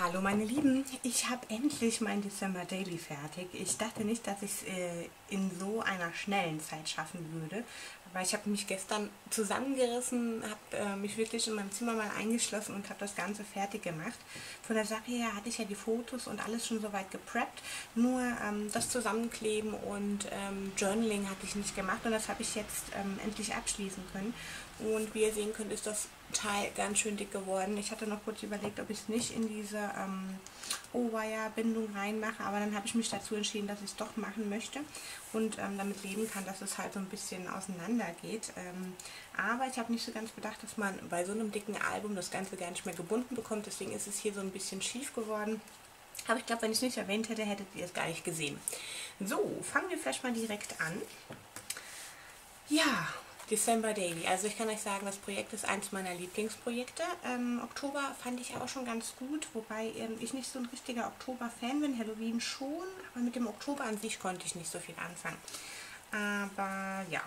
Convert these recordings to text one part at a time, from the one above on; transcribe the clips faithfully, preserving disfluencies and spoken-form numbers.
Hallo meine Lieben, ich habe endlich mein December Daily fertig. Ich dachte nicht, dass ich es äh, in so einer schnellen Zeit schaffen würde, aber ich habe mich gestern zusammengerissen, habe äh, mich wirklich in meinem Zimmer mal eingeschlossen und habe das Ganze fertig gemacht. Von der Sache her hatte ich ja die Fotos und alles schon soweit gepreppt, nur ähm, das Zusammenkleben und ähm, Journaling hatte ich nicht gemacht und das habe ich jetzt ähm, endlich abschließen können. Und wie ihr sehen könnt, ist das Teil ganz schön dick geworden. Ich hatte noch kurz überlegt, ob ich es nicht in diese ähm, O-Wire-Bindung reinmache, aber dann habe ich mich dazu entschieden, dass ich es doch machen möchte und ähm, damit leben kann, dass es halt so ein bisschen auseinander geht. Ähm, aber ich habe nicht so ganz bedacht, dass man bei so einem dicken Album das Ganze gar nicht mehr gebunden bekommt, deswegen ist es hier so ein bisschen schief geworden. Aber ich glaube, wenn ich es nicht erwähnt hätte, hättet ihr es gar nicht gesehen. So, fangen wir vielleicht mal direkt an. Ja, December Daily. Also ich kann euch sagen, das Projekt ist eins meiner Lieblingsprojekte. Ähm, Oktober fand ich auch schon ganz gut, wobei ähm, ich nicht so ein richtiger Oktober-Fan bin. Halloween schon, aber mit dem Oktober an sich konnte ich nicht so viel anfangen. Aber ja,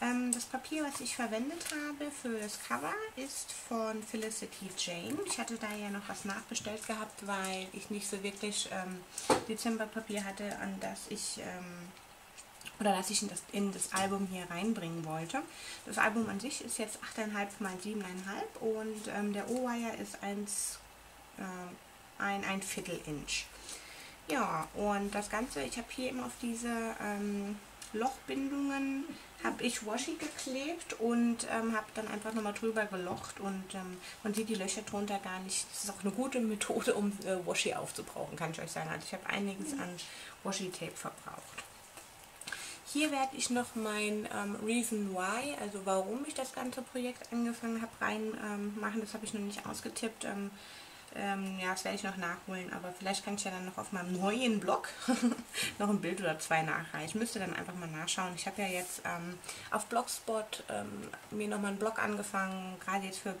ähm, das Papier, was ich verwendet habe für das Cover, ist von Felicity Jane. Ich hatte da ja noch was nachbestellt gehabt, weil ich nicht so wirklich ähm, Dezemberpapier hatte, an das ich... Ähm, oder dass ich in das, in das Album hier reinbringen wollte. Das Album an sich ist jetzt acht Komma fünf mal sieben Komma fünf und ähm, der O-Wire ist eins, äh, ein, ein Viertel-Inch. Ja, und das Ganze, ich habe hier immer auf diese ähm, Lochbindungen, habe ich Washi geklebt und ähm, habe dann einfach nochmal drüber gelocht und ähm, man sieht die Löcher drunter gar nicht. Das ist auch eine gute Methode, um äh, Washi aufzubrauchen, kann ich euch sagen. Also ich habe einiges an Washi-Tape verbraucht. Hier werde ich noch mein ähm, Reason Why, also warum ich das ganze Projekt angefangen habe, reinmachen. Ähm, das habe ich noch nicht ausgetippt. Ähm, ähm, ja, das werde ich noch nachholen, aber vielleicht kann ich ja dann noch auf meinem neuen Blog noch ein Bild oder zwei nachreichen. Müsst ihr dann einfach mal nachschauen. Ich habe ja jetzt ähm, auf Blogspot ähm, mir nochmal einen Blog angefangen, gerade jetzt für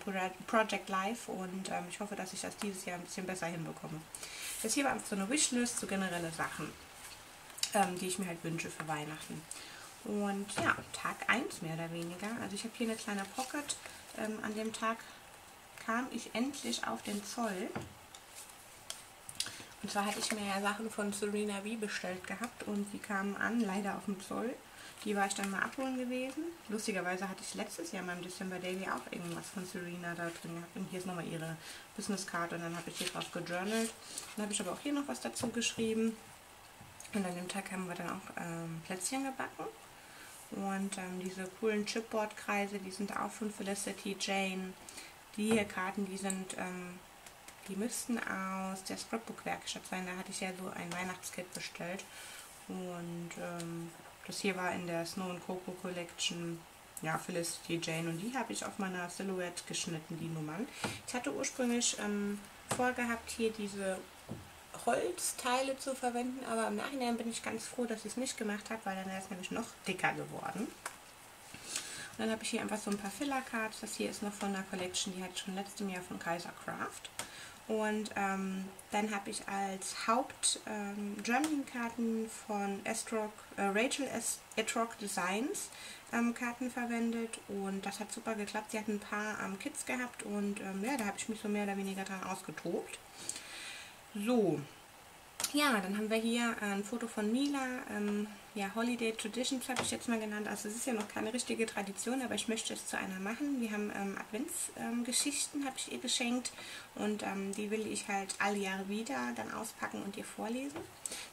Project Life und ähm, ich hoffe, dass ich das dieses Jahr ein bisschen besser hinbekomme. Das hier war einfach so eine Wishlist, so generelle Sachen, die ich mir halt wünsche für Weihnachten. Und ja, Tag eins mehr oder weniger. Also ich habe hier eine kleine Pocket. Ähm, an dem Tag kam ich endlich auf den Zoll. Und zwar hatte ich mir ja Sachen von Serena V bestellt gehabt und die kamen an, leider auf dem Zoll. Die war ich dann mal abholen gewesen. Lustigerweise hatte ich letztes Jahr in meinem December Daily auch irgendwas von Serena da drin gehabt. Und hier ist nochmal ihre Business-Card und dann habe ich hier drauf gejournalt. Dann habe ich aber auch hier noch was dazu geschrieben. Und an dem Tag haben wir dann auch ähm, Plätzchen gebacken. Und ähm, diese coolen Chipboard-Kreise, die sind auch von Felicity Jane. Die hier Karten, die sind, ähm, die müssten aus der Scrapbook-Werkstatt sein. Da hatte ich ja so ein Weihnachtskit bestellt. Und ähm, das hier war in der Snow and Coco Collection. Ja, Felicity Jane. Und die habe ich auf meiner Silhouette geschnitten, die Nummern. Ich hatte ursprünglich ähm, vorgehabt, hier diese Holzteile zu verwenden, aber im Nachhinein bin ich ganz froh, dass ich es nicht gemacht habe, weil dann wäre es nämlich noch dicker geworden. Und dann habe ich hier einfach so ein paar Filler-Cards. Das hier ist noch von einer Collection, die hatte ich schon letztem Jahr von Kaiser Craft. Und ähm, dann habe ich als Haupt-Journaling-Karten ähm, von Estrog, äh, Rachel Etrog Designs ähm, Karten verwendet und das hat super geklappt. Sie hat ein paar ähm, Kits gehabt und ähm, ja, da habe ich mich so mehr oder weniger dran ausgetobt. So, ja, dann haben wir hier ein Foto von Mila, ähm, ja, Holiday Traditions habe ich jetzt mal genannt, also es ist ja noch keine richtige Tradition, aber ich möchte es zu einer machen. Wir haben ähm, Adventsgeschichten, ähm, habe ich ihr geschenkt und ähm, die will ich halt alle Jahre wieder dann auspacken und ihr vorlesen.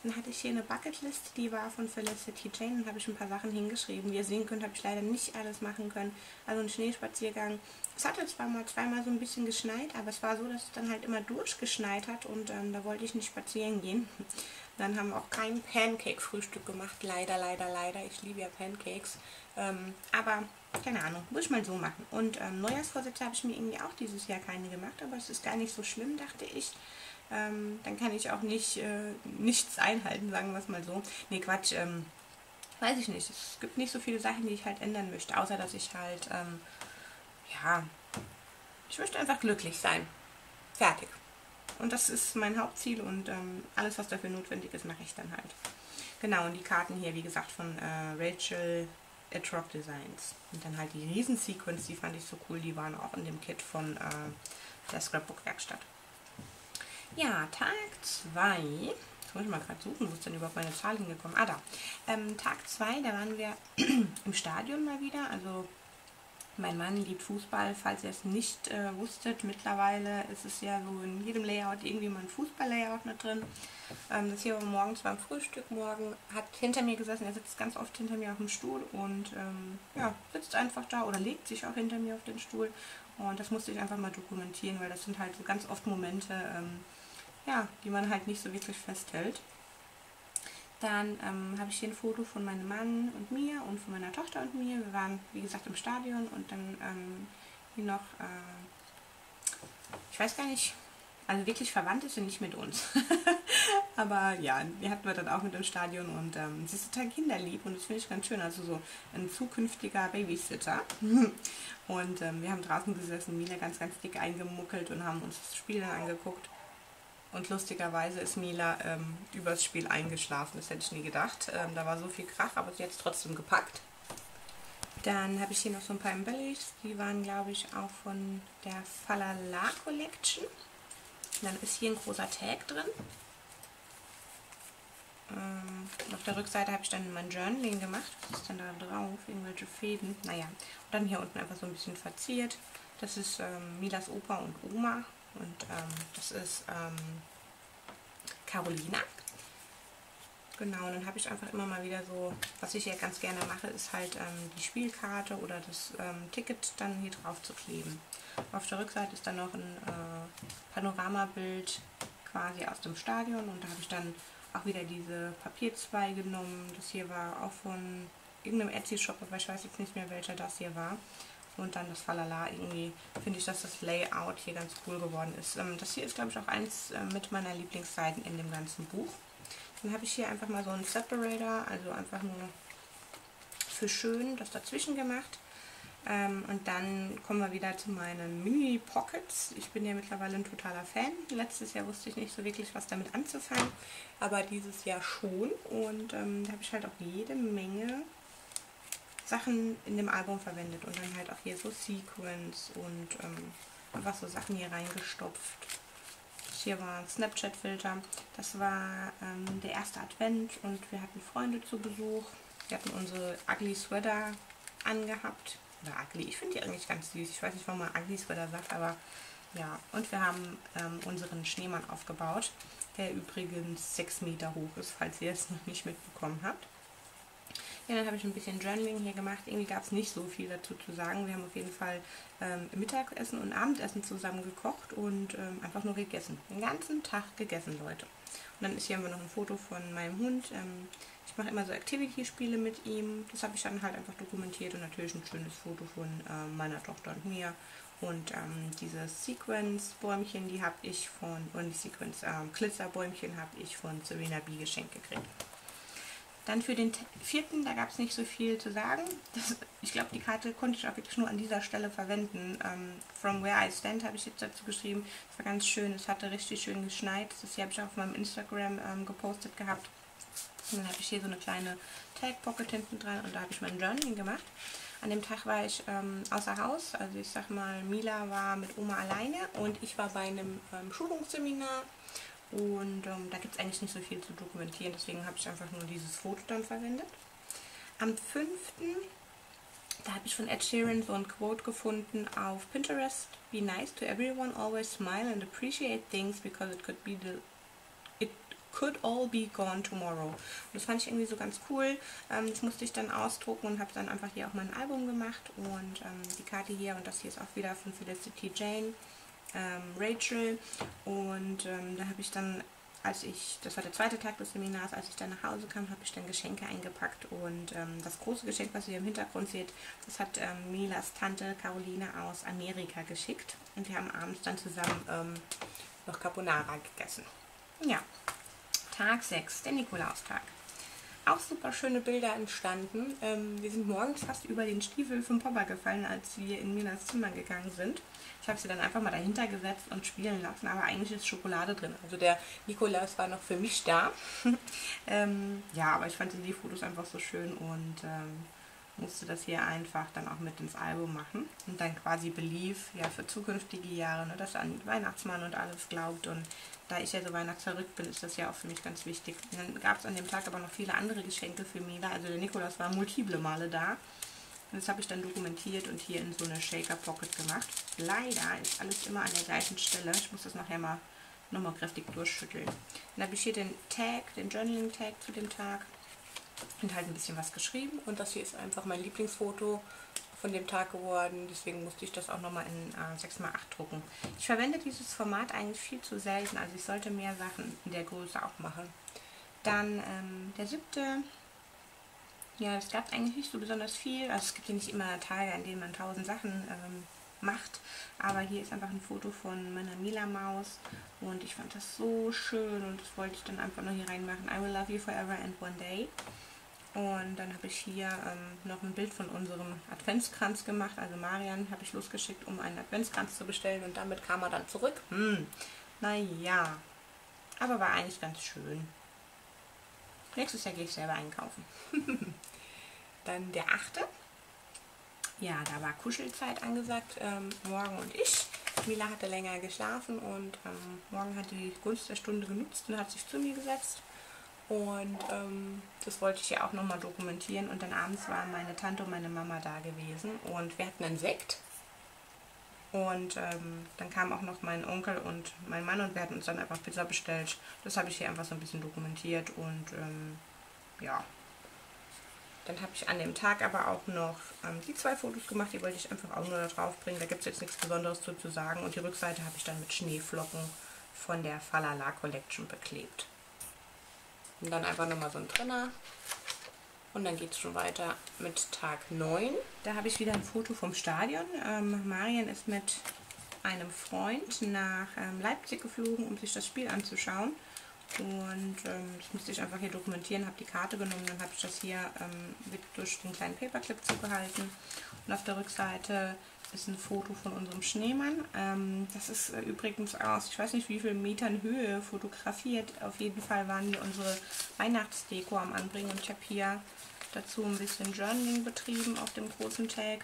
Dann hatte ich hier eine Bucketlist, die war von Felicity Jane und habe ich ein paar Sachen hingeschrieben. Wie ihr sehen könnt, habe ich leider nicht alles machen können, also ein Schneespaziergang. Es hatte zwar mal zweimal so ein bisschen geschneit, aber es war so, dass es dann halt immer durchgeschneit hat und ähm, da wollte ich nicht spazieren gehen. Dann haben wir auch kein Pancake-Frühstück gemacht. Leider, leider, leider. Ich liebe ja Pancakes. Ähm, aber, keine Ahnung, muss ich mal so machen. Und ähm, Neujahrsvorsätze habe ich mir irgendwie auch dieses Jahr keine gemacht, aber es ist gar nicht so schlimm, dachte ich. Ähm, dann kann ich auch nicht äh, nichts einhalten, sagen wir es mal so. Nee, Quatsch, ähm, weiß ich nicht. Es gibt nicht so viele Sachen, die ich halt ändern möchte, außer dass ich halt... Ähm, Ja, ich möchte einfach glücklich sein. Fertig. Und das ist mein Hauptziel und ähm, alles, was dafür notwendig ist, mache ich dann halt. Genau, und die Karten hier, wie gesagt, von äh, Rachel Etrog Designs. Und dann halt die Riesensequenz, die fand ich so cool, die waren auch in dem Kit von äh, der Scrapbook-Werkstatt. Ja, Tag zwei. Jetzt muss ich mal gerade suchen, wo ist denn überhaupt meine Zahl hingekommen? Ah, da. Ähm, Tag zwei, da waren wir im Stadion mal wieder. Also mein Mann liebt Fußball, falls ihr es nicht äh, wusstet. Mittlerweile ist es ja so in jedem Layout irgendwie mal ein Fußball-Layout mit drin. Ähm, das hier war morgens beim Frühstück. Morgen hat hinter mir gesessen. Er sitzt ganz oft hinter mir auf dem Stuhl und ähm, ja, sitzt einfach da oder legt sich auch hinter mir auf den Stuhl. Und das musste ich einfach mal dokumentieren, weil das sind halt so ganz oft Momente, ähm, ja, die man halt nicht so wirklich festhält. Dann ähm, habe ich hier ein Foto von meinem Mann und mir und von meiner Tochter und mir. Wir waren, wie gesagt, im Stadion und dann ähm, hier noch, äh, ich weiß gar nicht, also wirklich verwandt ist sie nicht mit uns. Aber ja, die hatten wir dann auch mit im Stadion und ähm, sie ist total kinderlieb und das finde ich ganz schön. Also so ein zukünftiger Babysitter. Und ähm, wir haben draußen gesessen, Mila ganz, ganz dick eingemuckelt und haben uns das Spiel dann angeguckt. Und lustigerweise ist Mila ähm, übers Spiel eingeschlafen, das hätte ich nie gedacht. Ähm, da war so viel Krach, aber sie hat es trotzdem gepackt. Dann habe ich hier noch so ein paar Embellish, die waren glaube ich auch von der Falala Collection. Dann ist hier ein großer Tag drin. Ähm, auf der Rückseite habe ich dann mein Journaling gemacht. Was ist denn da drauf? Irgendwelche Fäden? Naja. Und dann hier unten einfach so ein bisschen verziert. Das ist ähm, Milas Opa und Oma. Und ähm, das ist ähm, Carolina. Genau, und dann habe ich einfach immer mal wieder so, was ich ja ganz gerne mache, ist halt ähm, die Spielkarte oder das ähm, Ticket dann hier drauf zu kleben. Auf der Rückseite ist dann noch ein äh, Panoramabild quasi aus dem Stadion. Und da habe ich dann auch wieder diese Papierzweige genommen. Das hier war auch von irgendeinem Etsy-Shop, aber ich weiß jetzt nicht mehr, welcher das hier war. Und dann das Falala, irgendwie finde ich, dass das Layout hier ganz cool geworden ist. Das hier ist, glaube ich, auch eins mit meiner Lieblingsseiten in dem ganzen Buch. Dann habe ich hier einfach mal so einen Separator, also einfach nur für schön das dazwischen gemacht. Und dann kommen wir wieder zu meinen Mini-Pockets. Ich bin ja mittlerweile ein totaler Fan. Letztes Jahr wusste ich nicht so wirklich, was damit anzufangen, aber dieses Jahr schon. Und ähm, da habe ich halt auch jede Menge Sachen in dem Album verwendet und dann halt auch hier so Sequins und ähm, einfach so Sachen hier reingestopft. Hier war ein Snapchat-Filter. Das war ähm, der erste Advent und wir hatten Freunde zu Besuch. Wir hatten unsere Ugly Sweater angehabt. Oder Ugly, ich finde die eigentlich ganz süß. Ich weiß nicht, warum man Ugly Sweater sagt, aber ja. Und wir haben ähm, unseren Schneemann aufgebaut, der übrigens sechs Meter hoch ist, falls ihr es noch nicht mitbekommen habt. Ja, dann habe ich ein bisschen Journaling hier gemacht. Irgendwie gab es nicht so viel dazu zu sagen. Wir haben auf jeden Fall ähm, Mittagessen und Abendessen zusammen gekocht und ähm, einfach nur gegessen. Den ganzen Tag gegessen, Leute. Und dann ist hier haben wir noch ein Foto von meinem Hund. Ähm, ich mache immer so Activity-Spiele mit ihm. Das habe ich dann halt einfach dokumentiert und natürlich ein schönes Foto von äh, meiner Tochter und mir. Und ähm, diese Sequence-Bäumchen, die habe ich von, und die Sequence-Glitzer-Bäumchen ähm, habe ich von Serena B geschenkt gekriegt. Dann für den vierten, da gab es nicht so viel zu sagen. Das, ich glaube, die Karte konnte ich auch wirklich nur an dieser Stelle verwenden. Ähm, From Where I Stand habe ich jetzt dazu geschrieben. Es war ganz schön, es hatte richtig schön geschneit. Das hier habe ich auch auf meinem Instagram ähm, gepostet gehabt. Und dann habe ich hier so eine kleine Tag-Pocket hinten dran und da habe ich mein Journaling gemacht. An dem Tag war ich ähm, außer Haus. Also ich sag mal, Mila war mit Oma alleine und ich war bei einem ähm, Schulungsseminar. Und ähm, da gibt es eigentlich nicht so viel zu dokumentieren, deswegen habe ich einfach nur dieses Foto dann verwendet. Am fünften da habe ich von Ed Sheeran so ein Quote gefunden auf Pinterest. Be nice to everyone, always smile and appreciate things because it could be the it could all be gone tomorrow. Und das fand ich irgendwie so ganz cool. Ähm, das musste ich dann ausdrucken und habe dann einfach hier auch mein Album gemacht. Und ähm, die Karte hier und das hier ist auch wieder von Felicity Jane. Rachel und ähm, da habe ich dann, als ich, das war der zweite Tag des Seminars, als ich dann nach Hause kam, habe ich dann Geschenke eingepackt und ähm, das große Geschenk, was ihr im Hintergrund seht, das hat ähm, Milas Tante Carolina aus Amerika geschickt und wir haben abends dann zusammen ähm, noch Carbonara gegessen. Ja, Tag sechs, der Nikolaustag. Auch super schöne Bilder entstanden. Ähm, wir sind morgens fast über den Stiefel vom Papa gefallen, als wir in Milas Zimmer gegangen sind. Ich habe sie dann einfach mal dahinter gesetzt und spielen lassen, aber eigentlich ist Schokolade drin. Also der Nikolaus war noch für mich da. ähm, ja, aber ich fand die Fotos einfach so schön und ähm, musste das hier einfach dann auch mit ins Album machen und dann quasi Belief, ja, für zukünftige Jahre, ne, dass er an den Weihnachtsmann und alles glaubt. Und da ich ja so weihnachtsverrückt bin, ist das ja auch für mich ganz wichtig. Und dann gab es an dem Tag aber noch viele andere Geschenke für Mila, also der Nikolaus war multiple Male da. Und das habe ich dann dokumentiert und hier in so eine Shaker Pocket gemacht. Leider ist alles immer an der gleichen Stelle. Ich muss das nachher mal nochmal kräftig durchschütteln. Dann habe ich hier den Tag, den Journaling-Tag zu dem Tag und halt ein bisschen was geschrieben. Und das hier ist einfach mein Lieblingsfoto von dem Tag geworden. Deswegen musste ich das auch nochmal in äh, sechs mal acht drucken. Ich verwende dieses Format eigentlich viel zu selten. Also ich sollte mehr Sachen in der Größe auch machen. Dann ähm, der siebte. Ja, es gab eigentlich nicht so besonders viel. Also es gibt ja nicht immer Tage, an denen man tausend Sachen ähm, macht. Aber hier ist einfach ein Foto von meiner Mila-Maus. Und ich fand das so schön. Und das wollte ich dann einfach noch hier reinmachen. I will love you forever and one day. Und dann habe ich hier ähm, noch ein Bild von unserem Adventskranz gemacht. Also Marian habe ich losgeschickt, um einen Adventskranz zu bestellen. Und damit kam er dann zurück. Hm, naja. Aber war eigentlich ganz schön. Nächstes Jahr gehe ich selber einkaufen. Dann der achte. Ja, da war Kuschelzeit angesagt. Ähm, morgen und ich. Mila hatte länger geschlafen und ähm, morgen hat die Gunst der Stunde genutzt und hat sich zu mir gesetzt. Und ähm, das wollte ich ja auch nochmal dokumentieren. Und dann abends waren meine Tante und meine Mama da gewesen. Und wir hatten einen Sekt. Und ähm, dann kam auch noch mein Onkel und mein Mann und wir hatten uns dann einfach Pizza bestellt. Das habe ich hier einfach so ein bisschen dokumentiert und ähm, ja. Dann habe ich an dem Tag aber auch noch ähm, die zwei Fotos gemacht, die wollte ich einfach auch nur da drauf bringen. Da gibt es jetzt nichts Besonderes zu, zu sagen. Und die Rückseite habe ich dann mit Schneeflocken von der Falala Collection beklebt. Und dann einfach nochmal so ein Trenner. Und dann geht es schon weiter mit Tag neun. Da habe ich wieder ein Foto vom Stadion. Ähm, Marian ist mit einem Freund nach ähm, Leipzig geflogen, um sich das Spiel anzuschauen. Und ähm, das musste ich einfach hier dokumentieren, habe die Karte genommen, dann habe ich das hier ähm, durch den kleinen Paperclip zugehalten. Und auf der Rückseite ist ein Foto von unserem Schneemann. Ähm, das ist äh, übrigens aus, ich weiß nicht wie viel Metern Höhe fotografiert. Auf jeden Fall waren wir unsere Weihnachtsdeko am Anbringen und ich habe hier dazu ein bisschen Journaling betrieben auf dem großen Tag.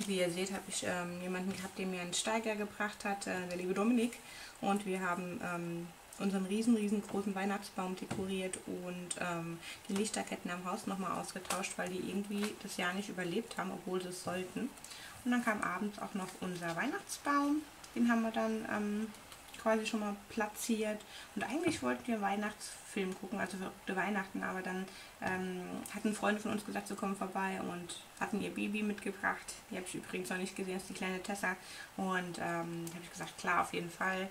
Wie ihr seht, habe ich ähm, jemanden gehabt, der mir einen Steiger gebracht hat, äh, der liebe Dominik. Und wir haben ähm, unseren riesen, riesengroßen Weihnachtsbaum dekoriert und ähm, die Lichterketten am Haus nochmal ausgetauscht, weil die irgendwie das Jahr nicht überlebt haben, obwohl sie es sollten. Und dann kam abends auch noch unser Weihnachtsbaum. Den haben wir dann ähm, quasi schon mal platziert. Und eigentlich wollten wir Weihnachtsfilm gucken, also verrückte Weihnachten. Aber dann ähm, hatten Freunde von uns gesagt, sie kommen vorbei und hatten ihr Baby mitgebracht. Die habe ich übrigens noch nicht gesehen, das ist die kleine Tessa. Und ähm, da habe ich gesagt, klar, auf jeden Fall.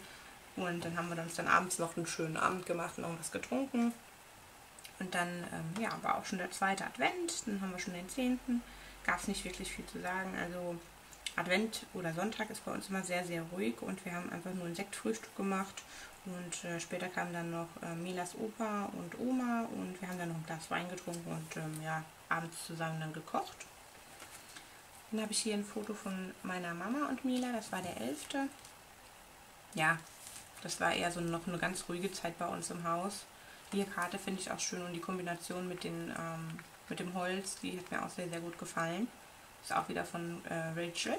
Und dann haben wir uns dann abends noch einen schönen Abend gemacht und noch was getrunken. Und dann ähm, ja, war auch schon der zweite Advent, dann haben wir schon den zehnten Gab es nicht wirklich viel zu sagen. Also Advent oder Sonntag ist bei uns immer sehr, sehr ruhig und wir haben einfach nur ein Sektfrühstück gemacht. Und äh, später kamen dann noch äh, Milas Opa und Oma und wir haben dann noch ein Glas Wein getrunken und ähm, ja, abends zusammen dann gekocht. Dann habe ich hier ein Foto von meiner Mama und Mila, das war der elfte Ja, das war eher so noch eine ganz ruhige Zeit bei uns im Haus. Die Karte finde ich auch schön und die Kombination mit den... Ähm, mit dem Holz, die hat mir auch sehr, sehr gut gefallen. Ist auch wieder von äh, Rachel.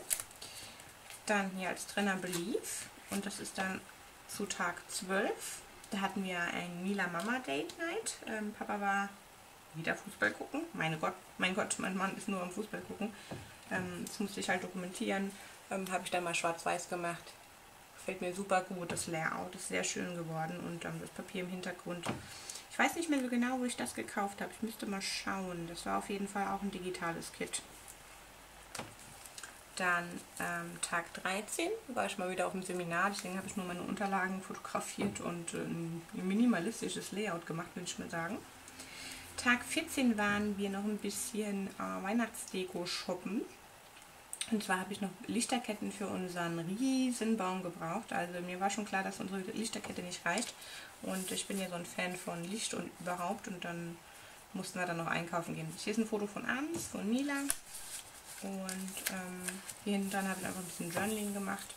Dann hier als Trainer Belief. Und das ist dann zu Tag zwölf. Da hatten wir ein Mila-Mama-Date-Night. Ähm, Papa war wieder Fußball gucken. Meine Gott, mein Gott, mein Mann ist nur am Fußball gucken. Ähm, das musste ich halt dokumentieren. Ähm, Habe ich dann mal schwarz-weiß gemacht. Gefällt mir super gut. Das Layout ist sehr schön geworden. Und ähm, das Papier im Hintergrund. Ich weiß nicht mehr so genau, wo ich das gekauft habe. Ich müsste mal schauen. Das war auf jeden Fall auch ein digitales Kit. Dann ähm, Tag dreizehn war ich mal wieder auf dem Seminar. Deswegen habe ich nur meine Unterlagen fotografiert und äh, ein minimalistisches Layout gemacht, würde ich mal sagen. Tag vierzehn waren wir noch ein bisschen äh, Weihnachtsdeko shoppen. Und zwar habe ich noch Lichterketten für unseren riesen Baum gebraucht. Also mir war schon klar, dass unsere Lichterkette nicht reicht. Und ich bin ja so ein Fan von Licht und überhaupt. Und dann mussten wir dann noch einkaufen gehen. Hier ist ein Foto von abends, von Mila. Und ähm, hier hinten dran habe ich einfach ein bisschen Journaling gemacht.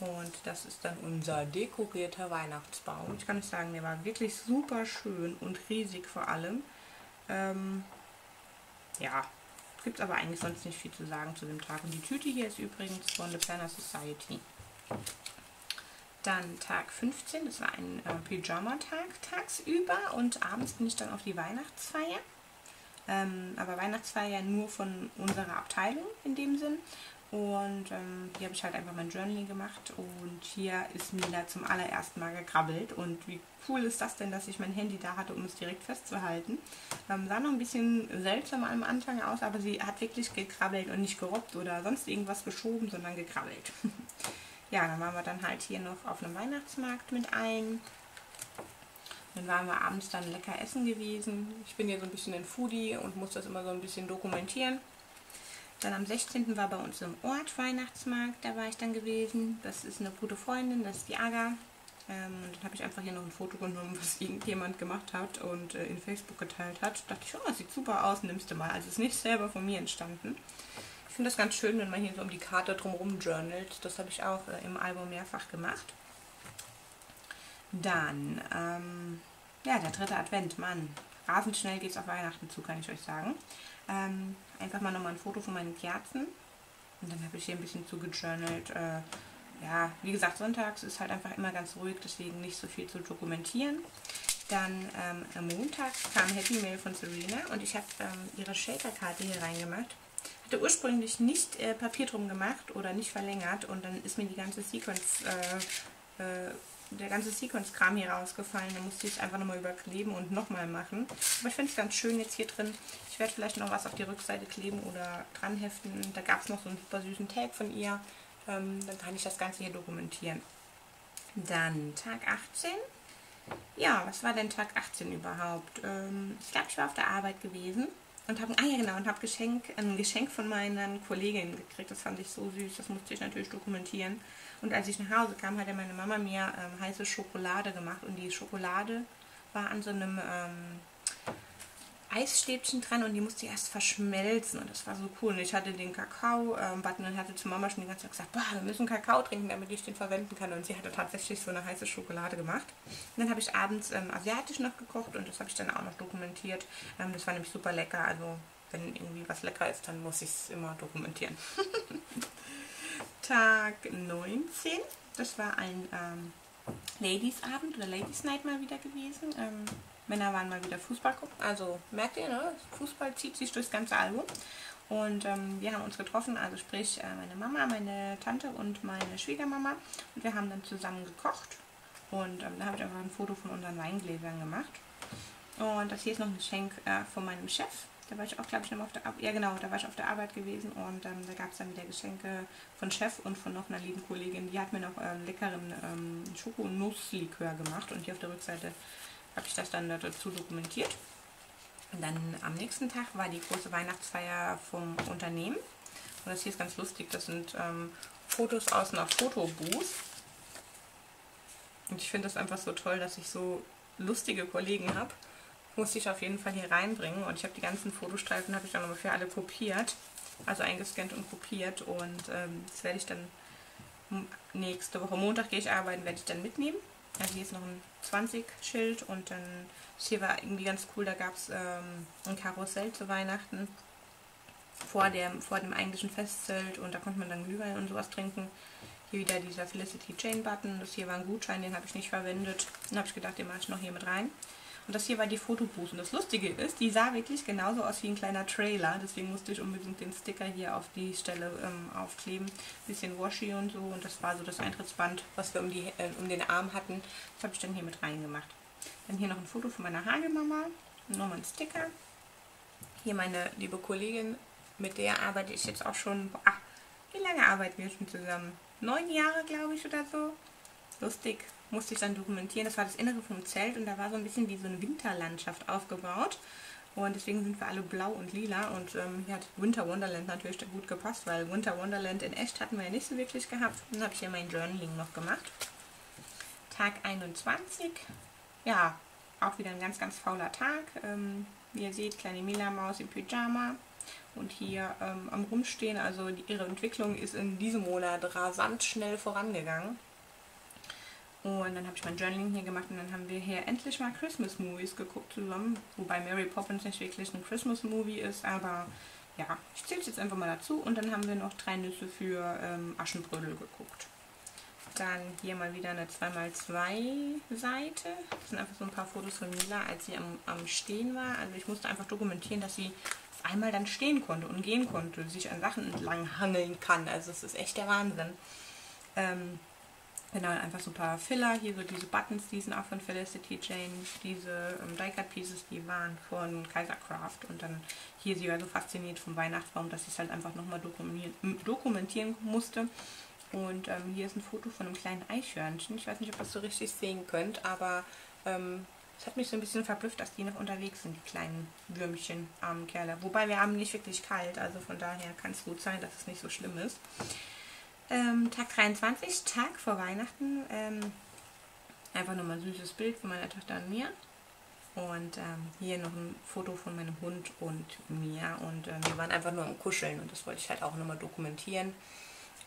Und das ist dann unser dekorierter Weihnachtsbaum. Ich kann nicht sagen, der war wirklich super schön und riesig vor allem. Ähm, ja, Gibt es aber eigentlich sonst nicht viel zu sagen zu dem Tag. Und die Tüte hier ist übrigens von The Planner Society. Dann Tag fünfzehn, das war ein äh, Pyjama-Tag tagsüber und abends bin ich dann auf die Weihnachtsfeier. Ähm, aber Weihnachtsfeier nur von unserer Abteilung in dem Sinn. Und ähm, hier habe ich halt einfach mein Journaling gemacht und hier ist mir da zum allerersten Mal gekrabbelt. Und wie cool ist das denn, dass ich mein Handy da hatte, um es direkt festzuhalten. Ähm, sah noch ein bisschen seltsam am Anfang aus, aber sie hat wirklich gekrabbelt und nicht gerobbt oder sonst irgendwas geschoben, sondern gekrabbelt. Ja, dann waren wir dann halt hier noch auf einem Weihnachtsmarkt mit allen. Dann waren wir abends dann lecker essen gewesen. Ich bin ja so ein bisschen ein Foodie und muss das immer so ein bisschen dokumentieren. Dann am sechzehnten war bei uns im Ort Weihnachtsmarkt, da war ich dann gewesen. Das ist eine gute Freundin, das ist die Aga. Ähm, und dann habe ich einfach hier noch ein Foto genommen, was irgendjemand gemacht hat und äh, in Facebook geteilt hat. Da dachte ich, oh, das sieht super aus, nimmst du mal. Also ist nicht selber von mir entstanden. Ich finde das ganz schön, wenn man hier so um die Karte drumherum journalt. Das habe ich auch äh, im Album mehrfach gemacht. Dann, ähm, ja, der dritte Advent, Mann. Rasend schnell geht es auf Weihnachten zu, kann ich euch sagen. Ähm, einfach mal nochmal ein Foto von meinen Kerzen. Und dann habe ich hier ein bisschen zugejournalt. Äh, ja, wie gesagt, sonntags ist halt einfach immer ganz ruhig, deswegen nicht so viel zu dokumentieren. Dann ähm, am Montag kam Happy Mail von Serena und ich habe ähm, ihre Shaker-Karte hier reingemacht. Hatte ursprünglich nicht äh, Papier drum gemacht oder nicht verlängert und dann ist mir die ganze Sequence... Äh, äh, Der ganze Sequence-Kram hier rausgefallen. Da musste ich es einfach nochmal überkleben und nochmal machen. Aber ich finde es ganz schön jetzt hier drin. Ich werde vielleicht noch was auf die Rückseite kleben oder dran heften. Da gab es noch so einen super süßen Tag von ihr. Ähm, dann kann ich das Ganze hier dokumentieren. Dann Tag achtzehn. Ja, was war denn Tag achtzehn überhaupt? Ähm, ich glaube, ich war auf der Arbeit gewesen. Und habe ah ja genau, und hab Geschenk, ein Geschenk von meinen Kolleginnen gekriegt. Das fand ich so süß. Das musste ich natürlich dokumentieren. Und als ich nach Hause kam, hat ja meine Mama mir ähm, heiße Schokolade gemacht. Und die Schokolade war an so einem ähm, Eisstäbchen dran und die musste erst verschmelzen. Und das war so cool. Und ich hatte den Kakao-Button ähm, und hatte zu Mama schon die ganze Zeit gesagt, boah, wir müssen Kakao trinken, damit ich den verwenden kann. Und sie hatte tatsächlich so eine heiße Schokolade gemacht. Und dann habe ich abends ähm, asiatisch noch gekocht und das habe ich dann auch noch dokumentiert. Ähm, das war nämlich super lecker. Also wenn irgendwie was lecker ist, dann muss ich es immer dokumentieren. Tag neunzehn, das war ein ähm, Ladies-Abend oder Ladies-Night mal wieder gewesen. Ähm, Männer waren mal wieder Fußball gucken, also merkt ihr, ne? Fußball zieht sich durchs ganze Album. Und ähm, wir haben uns getroffen, also sprich äh, meine Mama, meine Tante und meine Schwiegermama. Und wir haben dann zusammen gekocht und ähm, da habe ich einfach ein Foto von unseren Weingläsern gemacht. Und das hier ist noch ein Geschenk äh, von meinem Chef. Da war ich auch, glaube ich, nochmal auf der Arbeit. Ja, genau, da war ich auf der Arbeit gewesen und ähm, da gab es dann wieder Geschenke von Chef und von noch einer lieben Kollegin. Die hat mir noch einen leckeren ähm, Schoko-Nusslikör gemacht und hier auf der Rückseite habe ich das dann dazu dokumentiert. Und dann am nächsten Tag war die große Weihnachtsfeier vom Unternehmen. Und das hier ist ganz lustig, das sind ähm, Fotos aus einer Fotobooth. Und ich finde das einfach so toll, dass ich so lustige Kollegen habe. Musste ich auf jeden Fall hier reinbringen und ich habe die ganzen Fotostreifen, habe ich dann ungefähr alle kopiert, also eingescannt und kopiert und ähm, das werde ich dann nächste Woche Montag gehe ich arbeiten, werde ich dann mitnehmen. Also hier ist noch ein zwanzig-Schild und dann, das hier war irgendwie ganz cool, da gab es ähm, ein Karussell zu Weihnachten vor dem, vor dem eigentlichen Festzelt und da konnte man dann Glühwein und sowas trinken. Hier wieder dieser Felicity Jane Button, das hier war ein Gutschein, den habe ich nicht verwendet, dann habe ich gedacht, den mache ich noch hier mit rein. Und das hier war die Fotobooth. Und das Lustige ist, die sah wirklich genauso aus wie ein kleiner Trailer. Deswegen musste ich unbedingt den Sticker hier auf die Stelle ähm, aufkleben. Ein bisschen washi und so. Und das war so das Eintrittsband, was wir um, die, äh, um den Arm hatten. Das habe ich dann hier mit reingemacht. Dann hier noch ein Foto von meiner Hagelmama. Nochmal ein Sticker. Hier meine liebe Kollegin, mit der arbeite ich jetzt auch schon... Ach, wie lange arbeiten wir schon zusammen? Neun Jahre, glaube ich, oder so. Lustig. Musste ich dann dokumentieren. Das war das Innere vom Zelt und da war so ein bisschen wie so eine Winterlandschaft aufgebaut. Und deswegen sind wir alle blau und lila. Und ähm, hier hat Winter Wonderland natürlich gut gepasst, weil Winter Wonderland in echt hatten wir ja nicht so wirklich gehabt. Und dann habe ich hier mein Journaling noch gemacht. Tag einundzwanzig. Ja, auch wieder ein ganz, ganz fauler Tag. Ähm, wie ihr seht, kleine Mila-Maus im Pyjama. Und hier ähm, am Rumstehen, also die, ihre Entwicklung ist in diesem Monat rasant schnell vorangegangen. Und dann habe ich mein Journaling hier gemacht und dann haben wir hier endlich mal Christmas-Movies geguckt zusammen. Wobei Mary Poppins nicht wirklich ein Christmas-Movie ist, aber ja, ich zähle es jetzt einfach mal dazu. Und dann haben wir noch drei Nüsse für ähm, Aschenbrödel geguckt. Dann hier mal wieder eine zwei mal zwei Seite. Das sind einfach so ein paar Fotos von Mila, als sie am, am Stehen war. Also ich musste einfach dokumentieren, dass sie auf einmal dann stehen konnte und gehen konnte, sich an Sachen entlang hangeln kann. Also es ist echt der Wahnsinn. Ähm, genau, einfach so ein paar Filler. Hier so diese Buttons, die sind auch von Felicity Jane. Diese ähm, Die-Cut-Pieces, die waren von Kaiser Craft. Und dann hier, sie war so fasziniert vom Weihnachtsbaum, dass ich es halt einfach nochmal dokumentieren musste. Und ähm, hier ist ein Foto von einem kleinen Eichhörnchen. Ich weiß nicht, ob ihr es so richtig sehen könnt, aber ähm, es hat mich so ein bisschen verblüfft, dass die noch unterwegs sind, die kleinen Würmchen, armen Kerle. Wobei wir haben nicht wirklich kalt, also von daher kann es gut sein, dass es nicht so schlimm ist. Ähm, Tag dreiundzwanzig, Tag vor Weihnachten. Ähm, einfach nochmal ein süßes Bild von meiner Tochter und mir. Und ähm, hier noch ein Foto von meinem Hund und mir. Und ähm, wir waren einfach nur am Kuscheln und das wollte ich halt auch nochmal dokumentieren.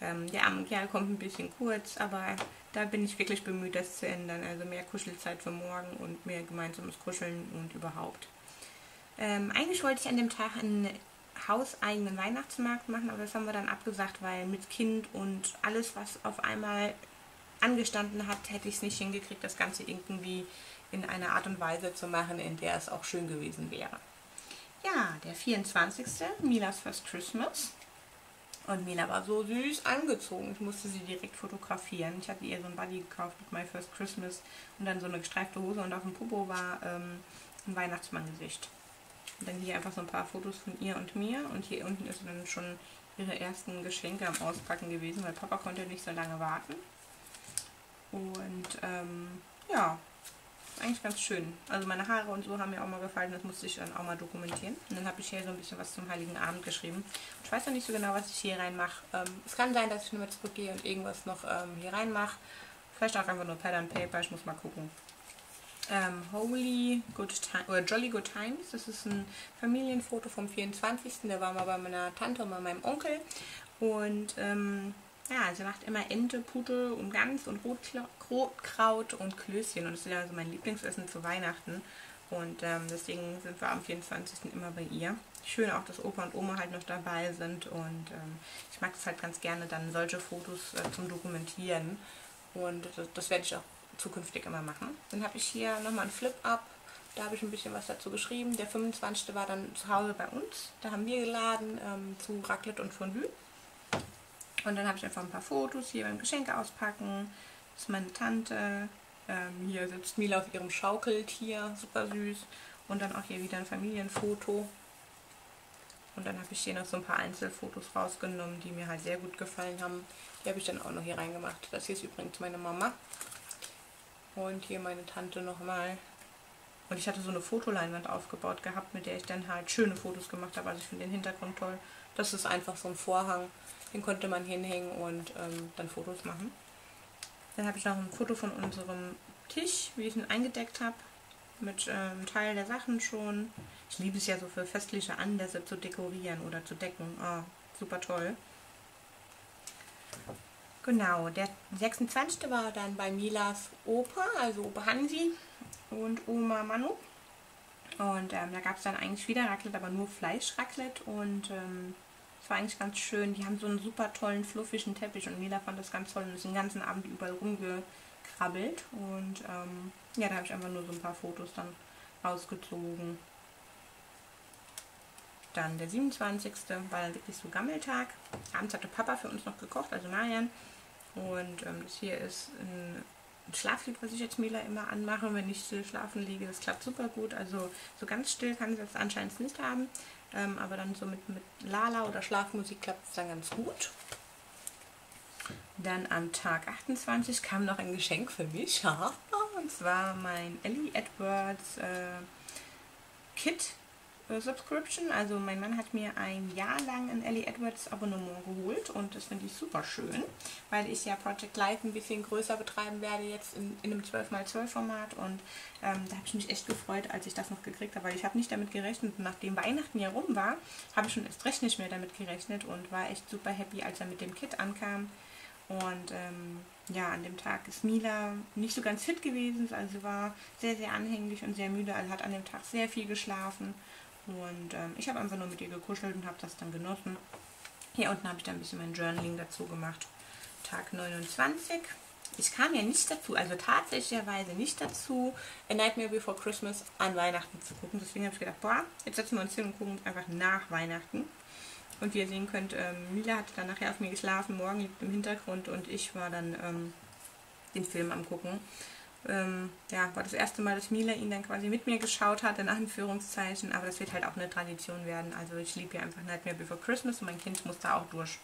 Ähm, der arme Kerl kommt ein bisschen kurz, aber da bin ich wirklich bemüht, das zu ändern. Also mehr Kuschelzeit für morgen und mehr gemeinsames Kuscheln und überhaupt. Ähm, eigentlich wollte ich an dem Tag einen hauseigenen Weihnachtsmarkt machen, aber das haben wir dann abgesagt, weil mit Kind und alles, was auf einmal angestanden hat, hätte ich es nicht hingekriegt, das Ganze irgendwie in einer Art und Weise zu machen, in der es auch schön gewesen wäre. Ja, der vierundzwanzigste Milas First Christmas. Und Mila war so süß angezogen. Ich musste sie direkt fotografieren. Ich hatte ihr so einen Buddy gekauft mit My First Christmas und dann so eine gestreifte Hose und auf dem Popo war ähm, ein Weihnachtsmanngesicht. Und dann hier einfach so ein paar Fotos von ihr und mir. Und hier unten ist dann schon ihre ersten Geschenke am Auspacken gewesen, weil Papa konnte nicht so lange warten. Und ähm, ja, ist eigentlich ganz schön. Also meine Haare und so haben mir auch mal gefallen, das musste ich dann auch mal dokumentieren. Und dann habe ich hier so ein bisschen was zum Heiligen Abend geschrieben. Ich weiß noch nicht so genau, was ich hier reinmache. Ähm, es kann sein, dass ich nochmal zurückgehe und irgendwas noch ähm, hier reinmache. Vielleicht auch einfach nur Pad and Paper, ich muss mal gucken. Ähm, Holy Good Times, oder Jolly Good Times, das ist ein Familienfoto vom vierundzwanzigsten Da waren wir bei meiner Tante und bei meinem Onkel. Und ähm, ja, sie macht immer Ente, Pute und Gans und Rotkraut und Klößchen. Und das ist ja also mein Lieblingsessen zu Weihnachten. Und ähm, deswegen sind wir am vierundzwanzigsten immer bei ihr. Schön auch, dass Opa und Oma halt noch dabei sind. Und ähm, ich mag es halt ganz gerne, dann solche Fotos äh, zum Dokumentieren. Und das, das werde ich auch zukünftig immer machen. Dann habe ich hier nochmal einen Flip-Up. Da habe ich ein bisschen was dazu geschrieben. Der fünfundzwanzigste war dann zu Hause bei uns. Da haben wir geladen ähm, zu Raclette und Fondue. Und dann habe ich einfach ein paar Fotos hier beim Geschenke auspacken. Das ist meine Tante. Ähm, hier sitzt Mila auf ihrem Schaukeltier. Super süß. Und dann auch hier wieder ein Familienfoto. Und dann habe ich hier noch so ein paar Einzelfotos rausgenommen, die mir halt sehr gut gefallen haben. Die habe ich dann auch noch hier reingemacht. Das hier ist übrigens meine Mama. Und hier meine Tante nochmal. Und ich hatte so eine Fotoleinwand aufgebaut gehabt, mit der ich dann halt schöne Fotos gemacht habe. Also ich finde den Hintergrund toll. Das ist einfach so ein Vorhang. Den konnte man hinhängen und ähm, dann Fotos machen. Dann habe ich noch ein Foto von unserem Tisch, wie ich ihn eingedeckt habe, mit einem ähm, Teil der Sachen schon. Ich liebe es ja so für festliche Anlässe zu dekorieren oder zu decken. Oh, super toll. Genau, der sechsundzwanzigste war dann bei Milas Opa, also Opa Hansi und Oma Manu. Und ähm, da gab es dann eigentlich wieder Raclette, aber nur Fleischraclette und ähm, das war eigentlich ganz schön. Die haben so einen super tollen, fluffigen Teppich und Mila fand das ganz toll und ist den ganzen Abend überall rumgekrabbelt. Und ähm, ja, da habe ich einfach nur so ein paar Fotos dann rausgezogen. Dann der siebenundzwanzigste war dann wirklich so Gammeltag. Abends hatte Papa für uns noch gekocht, also Marian. Und ähm, das hier ist ein Schlaflied, was ich jetzt Mila immer anmache, wenn ich still schlafen liege. Das klappt super gut. Also so ganz still kann sie das anscheinend nicht haben. Ähm, aber dann so mit, mit Lala oder Schlafmusik klappt es dann ganz gut. Dann am Tag achtundzwanzig kam noch ein Geschenk für mich. Und zwar mein Ali Edwards äh, Kit äh, Subscription. Also mein Mann hat mir ein Jahr lang ein Ali Edwards Abonnement geholt. Und das finde ich super schön, weil ich ja Project Life ein bisschen größer betreiben werde jetzt in, in einem zwölf mal zwölf Format. Und Ähm, da habe ich mich echt gefreut, als ich das noch gekriegt habe, weil ich habe nicht damit gerechnet. Nachdem Weihnachten ja rum war, habe ich schon erst recht nicht mehr damit gerechnet und war echt super happy, als er mit dem Kit ankam. Und ähm, ja, an dem Tag ist Mila nicht so ganz fit gewesen, also war sehr, sehr anhänglich und sehr müde, also hat an dem Tag sehr viel geschlafen. Und ähm, ich habe einfach nur mit ihr gekuschelt und habe das dann genossen. Hier unten habe ich dann ein bisschen mein Journaling dazu gemacht. Tag neunundzwanzig. Ich kam ja nicht dazu, also tatsächlicherweise nicht dazu, A Nightmare Before Christmas an Weihnachten zu gucken. Deswegen habe ich gedacht, boah, jetzt setzen wir uns hin und gucken einfach nach Weihnachten. Und wie ihr sehen könnt, ähm, Mila hatte dann nachher auf mir geschlafen, Morgen liegt im Hintergrund und ich war dann ähm, den Film am Gucken. Ähm, ja, war das erste Mal, dass Mila ihn dann quasi mit mir geschaut hat, in Anführungszeichen. Aber das wird halt auch eine Tradition werden. Also ich liebe ja einfach Nightmare Before Christmas und mein Kind muss da auch durch.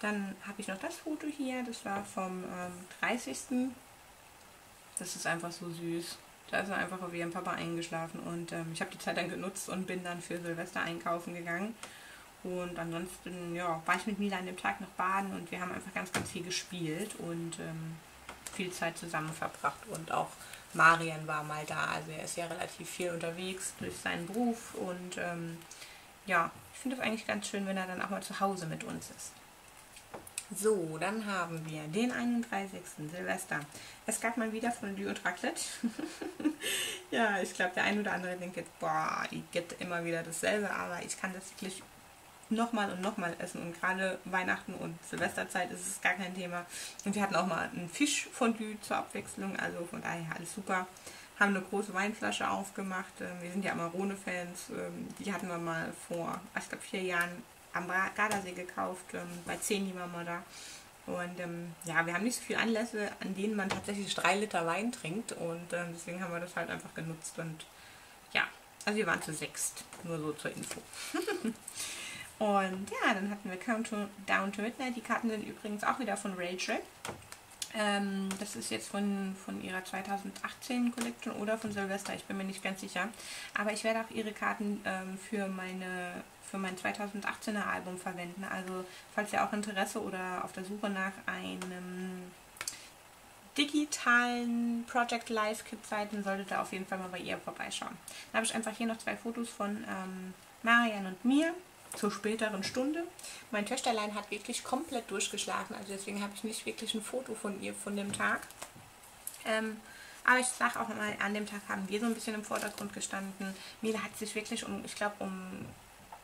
Dann habe ich noch das Foto hier, das war vom ähm, dreißigsten Das ist einfach so süß. Da ist er einfach auf ihren Papa eingeschlafen und ähm, ich habe die Zeit dann genutzt und bin dann für Silvester einkaufen gegangen. Und ansonsten, ja, war ich mit Mila an dem Tag noch baden und wir haben einfach ganz, ganz viel gespielt und ähm, viel Zeit zusammen verbracht. Und auch Marian war mal da, also er ist ja relativ viel unterwegs durch seinen Beruf und ähm, ja, ich finde das eigentlich ganz schön, wenn er dann auch mal zu Hause mit uns ist. So, dann haben wir den einunddreißigsten Silvester. Es gab mal wieder Fondue und Raclette. Ja, ich glaube, der ein oder andere denkt jetzt, boah, die gibt immer wieder dasselbe, aber ich kann das wirklich nochmal und nochmal essen. Und gerade Weihnachten und Silvesterzeit ist es gar kein Thema. Und wir hatten auch mal ein Fischfondue zur Abwechslung, also von daher alles super. Haben eine große Weinflasche aufgemacht. Wir sind ja Amarone-Fans. Die hatten wir mal vor, ich glaube, vier Jahren am Gardasee gekauft, ähm, bei zehn waren wir da. Und ähm, ja, wir haben nicht so viele Anlässe, an denen man tatsächlich drei Liter Wein trinkt und ähm, deswegen haben wir das halt einfach genutzt und ja, also wir waren zu sechst, nur so zur Info. Und ja, dann hatten wir Countdown to Midnight. Die Karten sind übrigens auch wieder von Rachel. Ähm, das ist jetzt von, von ihrer zweitausendachtzehn Collection oder von Silvester, ich bin mir nicht ganz sicher. Aber ich werde auch ihre Karten ähm, für meine... für mein zweitausendachtzehner Album verwenden. Also falls ihr auch Interesse oder auf der Suche nach einem digitalen Project Live Kit seid, dann solltet ihr auf jeden Fall mal bei ihr vorbeischauen. Dann habe ich einfach hier noch zwei Fotos von ähm, Marian und mir zur späteren Stunde. Mein Töchterlein hat wirklich komplett durchgeschlafen, also deswegen habe ich nicht wirklich ein Foto von ihr von dem Tag. Ähm, Aber ich sage auch mal, an dem Tag haben wir so ein bisschen im Vordergrund gestanden. Mila hat sich wirklich um, ich glaube um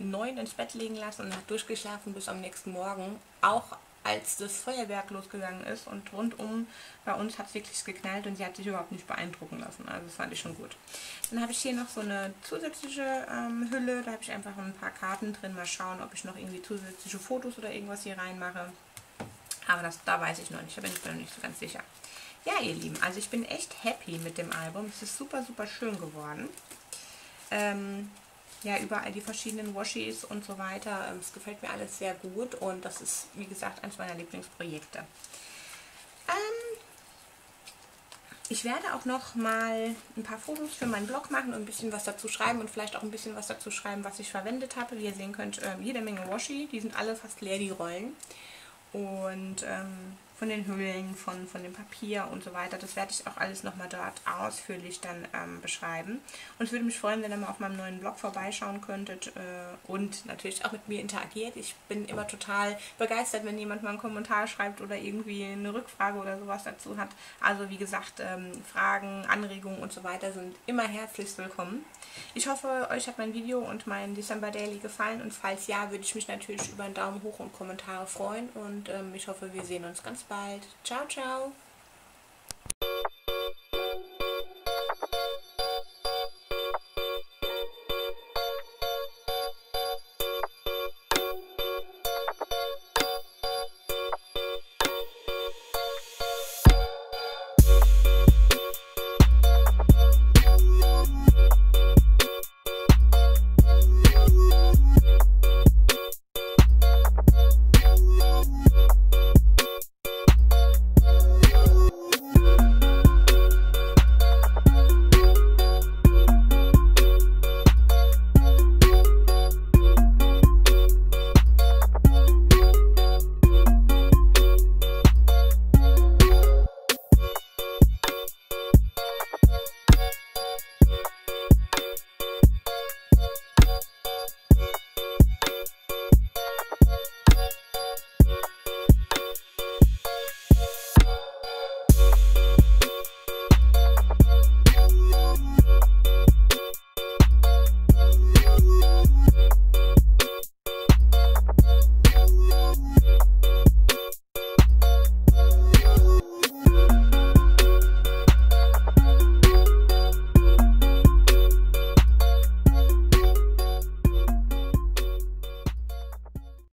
neun ins Bett legen lassen und hat durchgeschlafen bis am nächsten Morgen, auch als das Feuerwerk losgegangen ist und rundum bei uns hat es wirklich geknallt und sie hat sich überhaupt nicht beeindrucken lassen, also das fand ich schon gut. Dann habe ich hier noch so eine zusätzliche ähm, Hülle, da habe ich einfach ein paar Karten drin, mal schauen, ob ich noch irgendwie zusätzliche Fotos oder irgendwas hier reinmache, aber das, da weiß ich noch nicht, da bin ich mir noch nicht so ganz sicher. Ja ihr Lieben, also ich bin echt happy mit dem Album, es ist super, super schön geworden. Ähm... Ja, überall die verschiedenen Washies und so weiter. Es gefällt mir alles sehr gut und das ist, wie gesagt, eines meiner Lieblingsprojekte. Ähm, ich werde auch noch mal ein paar Fotos für meinen Blog machen und ein bisschen was dazu schreiben und vielleicht auch ein bisschen was dazu schreiben, was ich verwendet habe. Wie ihr sehen könnt, äh, jede Menge Washi. Die sind alle fast leer, die Rollen. Und ähm, von den Hüllen, von, von dem Papier und so weiter. Das werde ich auch alles nochmal dort ausführlich dann ähm, beschreiben. Und ich würde mich freuen, wenn ihr mal auf meinem neuen Blog vorbeischauen könntet äh, und natürlich auch mit mir interagiert. Ich bin immer total begeistert, wenn jemand mal einen Kommentar schreibt oder irgendwie eine Rückfrage oder sowas dazu hat. Also wie gesagt, ähm, Fragen, Anregungen und so weiter sind immer herzlich willkommen. Ich hoffe, euch hat mein Video und mein December Daily gefallen und falls ja, würde ich mich natürlich über einen Daumen hoch und Kommentare freuen und ähm, ich hoffe, wir sehen uns ganz bald. Ciao, ciao!